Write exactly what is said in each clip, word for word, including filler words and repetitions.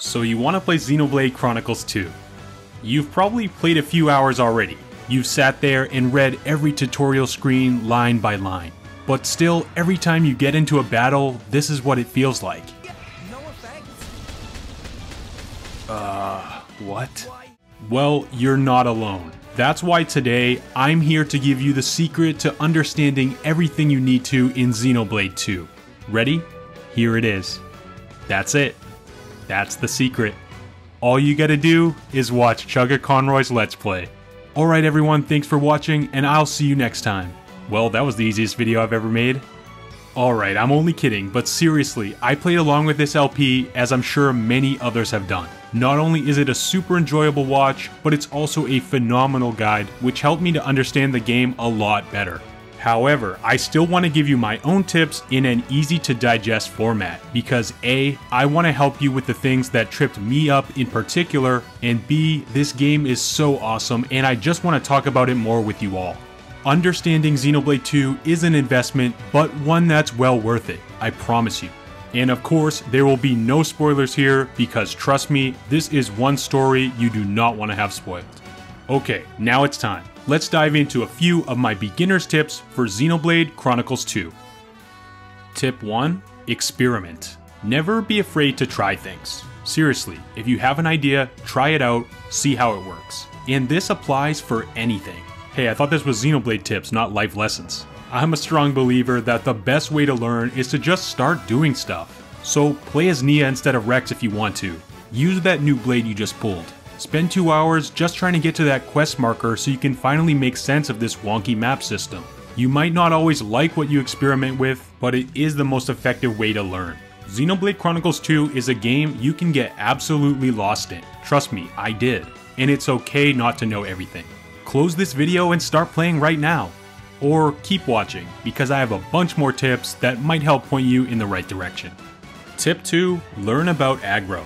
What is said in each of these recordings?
So you want to play Xenoblade Chronicles two. You've probably played a few hours already. You've sat there and read every tutorial screen line by line. But still, every time you get into a battle, this is what it feels like. Uh, what? Well, you're not alone. That's why today, I'm here to give you the secret to understanding everything you need to in Xenoblade two. Ready? Here it is. That's it. That's the secret. All you gotta do is watch Chugga Conroy's Let's Play. Alright everyone, thanks for watching, and I'll see you next time. Well, that was the easiest video I've ever made. Alright, I'm only kidding, but seriously, I played along with this L P, as I'm sure many others have done. Not only is it a super enjoyable watch, but it's also a phenomenal guide, which helped me to understand the game a lot better. However, I still want to give you my own tips in an easy to digest format, because A, I want to help you with the things that tripped me up in particular, and B, this game is so awesome and I just want to talk about it more with you all. Understanding Xenoblade two is an investment, but one that's well worth it, I promise you. And of course, there will be no spoilers here, because trust me, this is one story you do not want to have spoiled. Okay, now it's time. Let's dive into a few of my beginner's tips for Xenoblade Chronicles two. Tip one. Experiment. Never be afraid to try things. Seriously, if you have an idea, try it out, see how it works. And this applies for anything. Hey, I thought this was Xenoblade tips, not life lessons. I'm a strong believer that the best way to learn is to just start doing stuff. So play as Nia instead of Rex if you want to. Use that new blade you just pulled. Spend two hours just trying to get to that quest marker so you can finally make sense of this wonky map system. You might not always like what you experiment with, but it is the most effective way to learn. Xenoblade Chronicles two is a game you can get absolutely lost in. Trust me, I did. And it's okay not to know everything. Close this video and start playing right now. Or keep watching, because I have a bunch more tips that might help point you in the right direction. Tip two. Learn about aggro.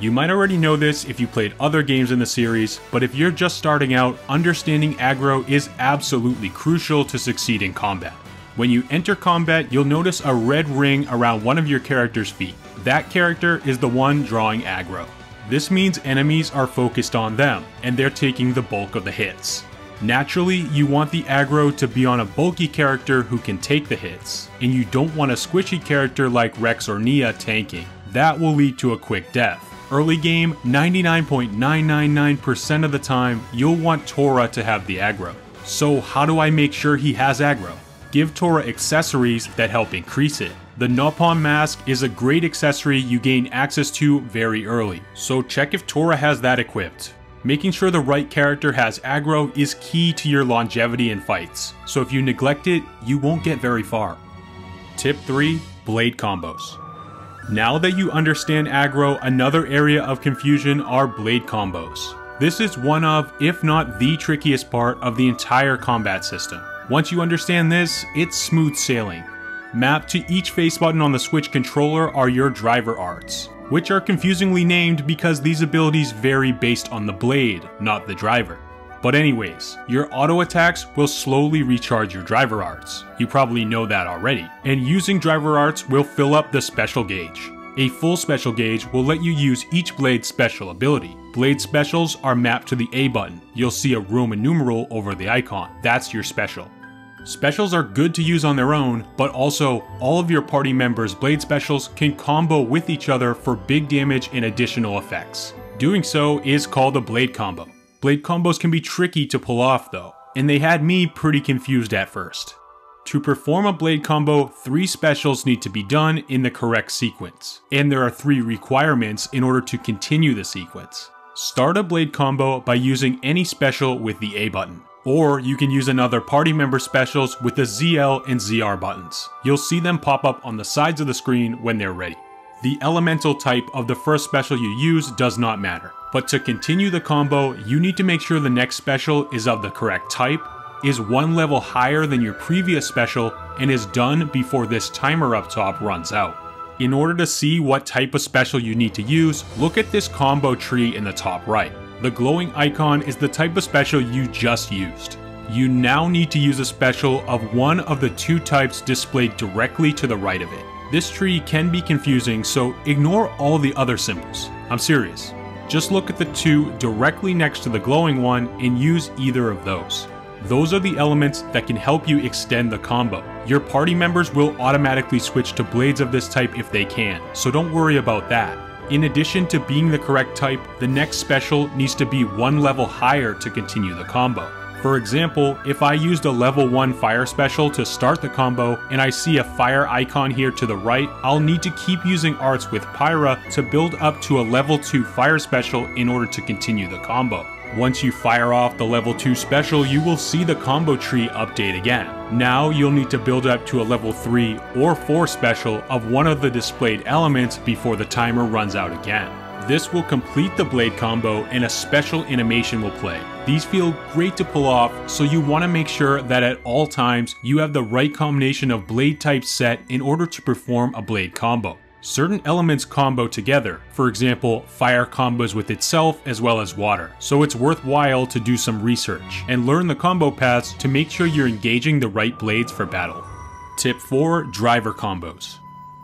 You might already know this if you played other games in the series, but if you're just starting out, understanding aggro is absolutely crucial to succeed in combat. When you enter combat, you'll notice a red ring around one of your character's feet. That character is the one drawing aggro. This means enemies are focused on them, and they're taking the bulk of the hits. Naturally, you want the aggro to be on a bulky character who can take the hits, and you don't want a squishy character like Rex or Nia tanking. That will lead to a quick death. Early game, ninety-nine point nine nine nine percent of the time, you'll want Tora to have the aggro. So how do I make sure he has aggro? Give Tora accessories that help increase it. The Nopon Mask is a great accessory you gain access to very early, so check if Tora has that equipped. Making sure the right character has aggro is key to your longevity in fights, so if you neglect it, you won't get very far. Tip three. Blade combos. Now that you understand aggro, another area of confusion are blade combos. This is one of, if not the trickiest part of the entire combat system. Once you understand this, it's smooth sailing. Mapped to each face button on the Switch controller are your driver arts, which are confusingly named because these abilities vary based on the blade, not the driver. But anyways, your auto attacks will slowly recharge your driver arts. You probably know that already. And using driver arts will fill up the special gauge. A full special gauge will let you use each blade's special ability. Blade specials are mapped to the A button. You'll see a Roman numeral over the icon. That's your special. Specials are good to use on their own, but also all of your party members' blade specials can combo with each other for big damage and additional effects. Doing so is called a blade combo. Blade combos can be tricky to pull off though, and they had me pretty confused at first. To perform a blade combo, three specials need to be done in the correct sequence, and there are three requirements in order to continue the sequence. Start a blade combo by using any special with the A button, or you can use another party member's specials with the Z L and Z R buttons. You'll see them pop up on the sides of the screen when they're ready. The elemental type of the first special you use does not matter, but to continue the combo, you need to make sure the next special is of the correct type, is one level higher than your previous special, and is done before this timer up top runs out. In order to see what type of special you need to use, look at this combo tree in the top right. The glowing icon is the type of special you just used. You now need to use a special of one of the two types displayed directly to the right of it. This tree can be confusing, so ignore all the other symbols. I'm serious. Just look at the two directly next to the glowing one and use either of those. Those are the elements that can help you extend the combo. Your party members will automatically switch to blades of this type if they can, so don't worry about that. In addition to being the correct type, the next special needs to be one level higher to continue the combo. For example, if I used a level one fire special to start the combo, and I see a fire icon here to the right, I'll need to keep using arts with Pyra to build up to a level two fire special in order to continue the combo. Once you fire off the level two special, you will see the combo tree update again. Now you'll need to build up to a level three or four special of one of the displayed elements before the timer runs out again. This will complete the blade combo and a special animation will play. These feel great to pull off, so you want to make sure that at all times you have the right combination of blade types set in order to perform a blade combo. Certain elements combo together, for example, fire combos with itself as well as water, so it's worthwhile to do some research and learn the combo paths to make sure you're engaging the right blades for battle. Tip four. Driver combos.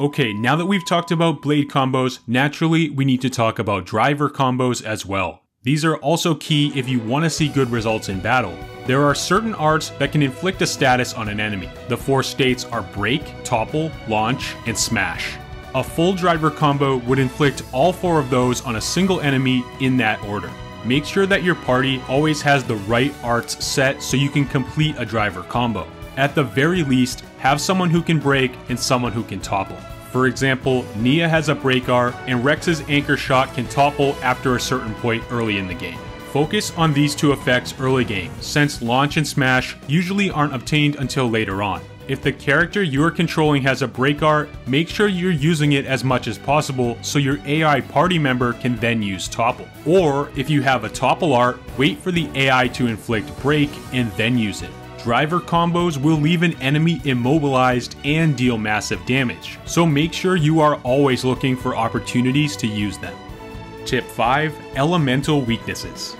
Okay, now that we've talked about blade combos, naturally we need to talk about driver combos as well. These are also key if you want to see good results in battle. There are certain arts that can inflict a status on an enemy. The four states are break, topple, launch, and smash. A full driver combo would inflict all four of those on a single enemy in that order. Make sure that your party always has the right arts set so you can complete a driver combo. At the very least, have someone who can break and someone who can topple. For example, Nia has a break art and Rex's anchor shot can topple after a certain point early in the game. Focus on these two effects early game, since launch and smash usually aren't obtained until later on. If the character you're controlling has a break art, make sure you're using it as much as possible so your A I party member can then use topple. Or if you have a topple art, wait for the A I to inflict break and then use it. Driver combos will leave an enemy immobilized and deal massive damage, so make sure you are always looking for opportunities to use them. Tip five. Elemental weaknesses.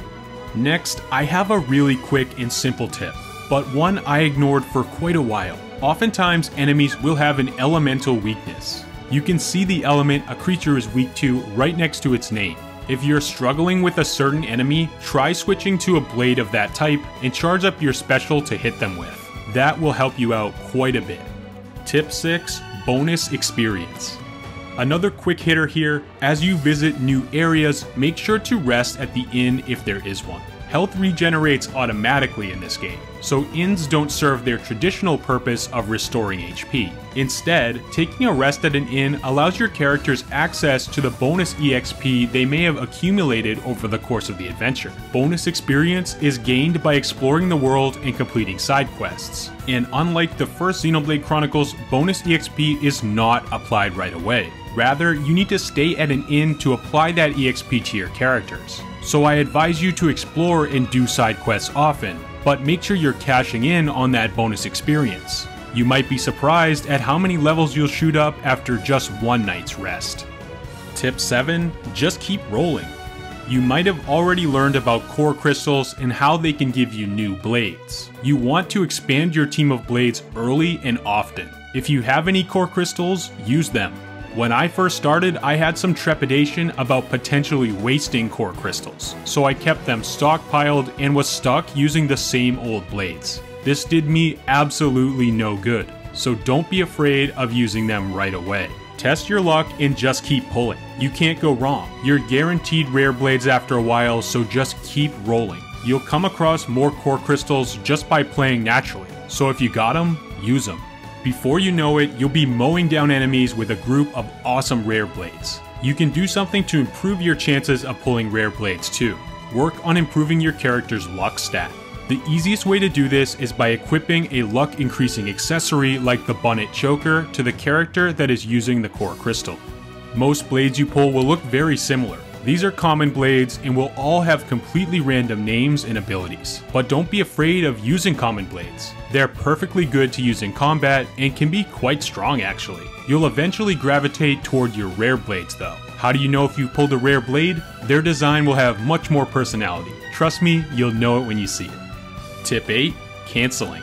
Next, I have a really quick and simple tip, but one I ignored for quite a while. Oftentimes, enemies will have an elemental weakness. You can see the element a creature is weak to right next to its name. If you're struggling with a certain enemy, try switching to a blade of that type and charge up your special to hit them with. That will help you out quite a bit. Tip six. Bonus experience. Another quick hitter here, as you visit new areas, make sure to rest at the inn if there is one. Health regenerates automatically in this game, so inns don't serve their traditional purpose of restoring H P. Instead, taking a rest at an inn allows your characters access to the bonus E X P they may have accumulated over the course of the adventure. Bonus experience is gained by exploring the world and completing side quests, and unlike the first Xenoblade Chronicles, bonus E X P is not applied right away. Rather, you need to stay at an inn to apply that E X P to your characters. So I advise you to explore and do side quests often, but make sure you're cashing in on that bonus experience. You might be surprised at how many levels you'll shoot up after just one night's rest. Tip seven. Just keep rolling. You might have already learned about core crystals and how they can give you new blades. You want to expand your team of blades early and often. If you have any core crystals, use them. When I first started, I had some trepidation about potentially wasting core crystals, so I kept them stockpiled and was stuck using the same old blades. This did me absolutely no good, so don't be afraid of using them right away. Test your luck and just keep pulling. You can't go wrong. You're guaranteed rare blades after a while, so just keep rolling. You'll come across more core crystals just by playing naturally, so if you got them, use them. Before you know it, you'll be mowing down enemies with a group of awesome rare blades. You can do something to improve your chances of pulling rare blades too. Work on improving your character's luck stat. The easiest way to do this is by equipping a luck increasing accessory like the Bunnet Choker to the character that is using the core crystal. Most blades you pull will look very similar. These are common blades and will all have completely random names and abilities. But don't be afraid of using common blades. They're perfectly good to use in combat and can be quite strong actually. You'll eventually gravitate toward your rare blades though. How do you know if you pulled a rare blade? Their design will have much more personality. Trust me, you'll know it when you see it. Tip eight. Canceling.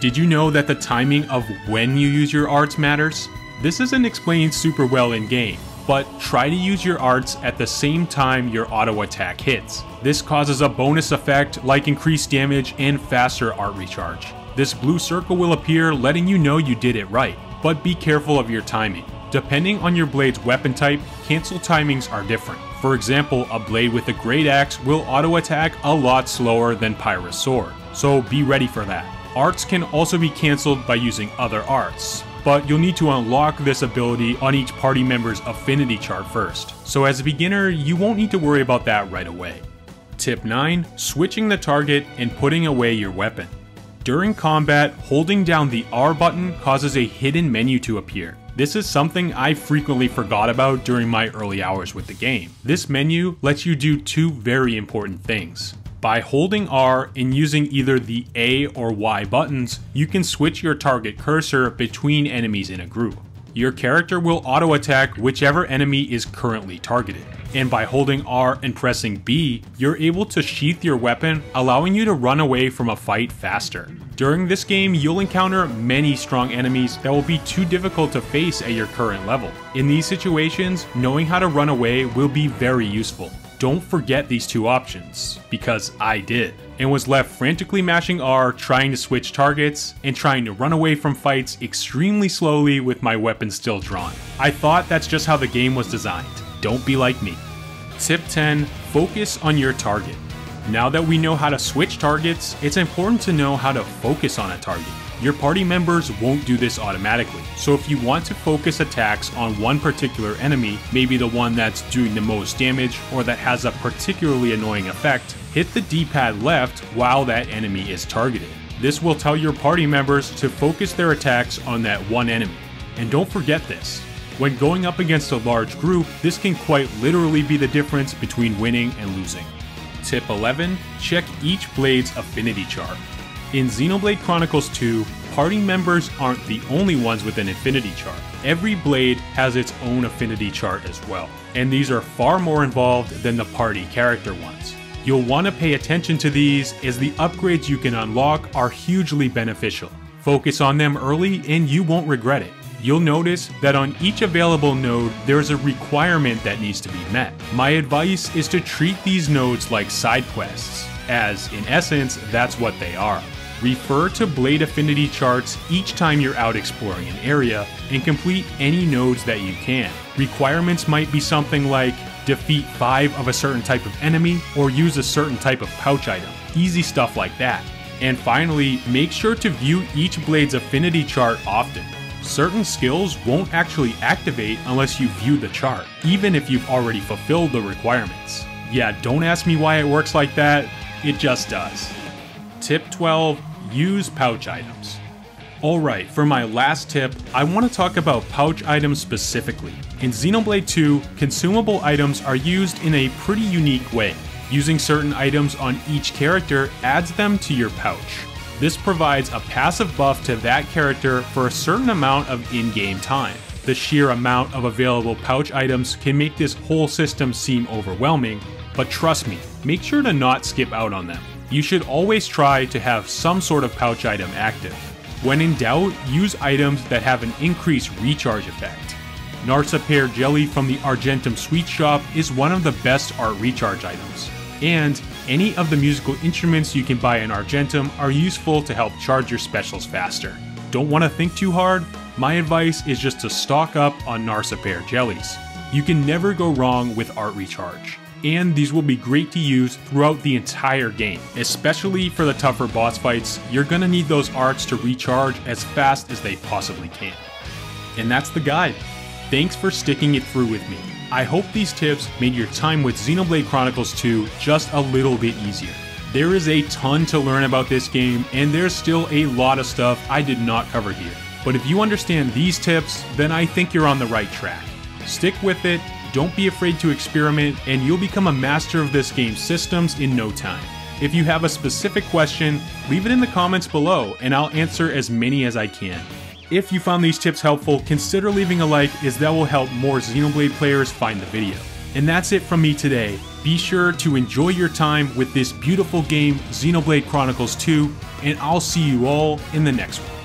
Did you know that the timing of when you use your arts matters? This isn't explained super well in game, but try to use your arts at the same time your auto attack hits. This causes a bonus effect like increased damage and faster art recharge. This blue circle will appear letting you know you did it right, but be careful of your timing. Depending on your blade's weapon type, cancel timings are different. For example, a blade with a great axe will auto attack a lot slower than Pyra's sword, so be ready for that. Arts can also be cancelled by using other arts, but you'll need to unlock this ability on each party member's affinity chart first. So as a beginner, you won't need to worry about that right away. Tip nine. Switching the target and putting away your weapon. During combat, holding down the R button causes a hidden menu to appear. This is something I frequently forgot about during my early hours with the game. This menu lets you do two very important things. By holding R and using either the A or Y buttons, you can switch your target cursor between enemies in a group. Your character will auto-attack whichever enemy is currently targeted. And by holding R and pressing B, you're able to sheath your weapon, allowing you to run away from a fight faster. During this game, you'll encounter many strong enemies that will be too difficult to face at your current level. In these situations, knowing how to run away will be very useful. Don't forget these two options, because I did, and was left frantically mashing R, trying to switch targets, and trying to run away from fights extremely slowly with my weapon still drawn. I thought that's just how the game was designed. Don't be like me. Tip ten. Focus on your target. Now that we know how to switch targets, it's important to know how to focus on a target. Your party members won't do this automatically, so if you want to focus attacks on one particular enemy, maybe the one that's doing the most damage or that has a particularly annoying effect, hit the D-pad left while that enemy is targeted. This will tell your party members to focus their attacks on that one enemy. And don't forget this. When going up against a large group, this can quite literally be the difference between winning and losing. Tip eleven. Check each blade's affinity chart. In Xenoblade Chronicles two, party members aren't the only ones with an affinity chart. Every blade has its own affinity chart as well, and these are far more involved than the party character ones. You'll want to pay attention to these, as the upgrades you can unlock are hugely beneficial. Focus on them early and you won't regret it. You'll notice that on each available node, there's a requirement that needs to be met. My advice is to treat these nodes like side quests, as, in essence, that's what they are. Refer to blade affinity charts each time you're out exploring an area, and complete any nodes that you can. Requirements might be something like defeat five of a certain type of enemy, or use a certain type of pouch item. Easy stuff like that. And finally, make sure to view each blade's affinity chart often. Certain skills won't actually activate unless you view the chart, even if you've already fulfilled the requirements. Yeah, don't ask me why it works like that, it just does. Tip twelve. Use pouch items. Alright, for my last tip, I want to talk about pouch items specifically. In Xenoblade two, consumable items are used in a pretty unique way. Using certain items on each character adds them to your pouch. This provides a passive buff to that character for a certain amount of in-game time. The sheer amount of available pouch items can make this whole system seem overwhelming, but trust me, make sure to not skip out on them. You should always try to have some sort of pouch item active. When in doubt, use items that have an increased recharge effect. Narsa Pear Jelly from the Argentum Sweet Shop is one of the best art recharge items. And any of the musical instruments you can buy in Argentum are useful to help charge your specials faster. Don't want to think too hard? My advice is just to stock up on Narsa Pear Jellies. You can never go wrong with art recharge. And these will be great to use throughout the entire game. Especially for the tougher boss fights, you're going to need those arts to recharge as fast as they possibly can. And that's the guide. Thanks for sticking it through with me. I hope these tips made your time with Xenoblade Chronicles two just a little bit easier. There is a ton to learn about this game, and there's still a lot of stuff I did not cover here. But if you understand these tips, then I think you're on the right track. Stick with it, don't be afraid to experiment, and you'll become a master of this game's systems in no time. If you have a specific question, leave it in the comments below, and I'll answer as many as I can. If you found these tips helpful, consider leaving a like, as that will help more Xenoblade players find the video. And that's it from me today. Be sure to enjoy your time with this beautiful game, Xenoblade Chronicles two, and I'll see you all in the next one.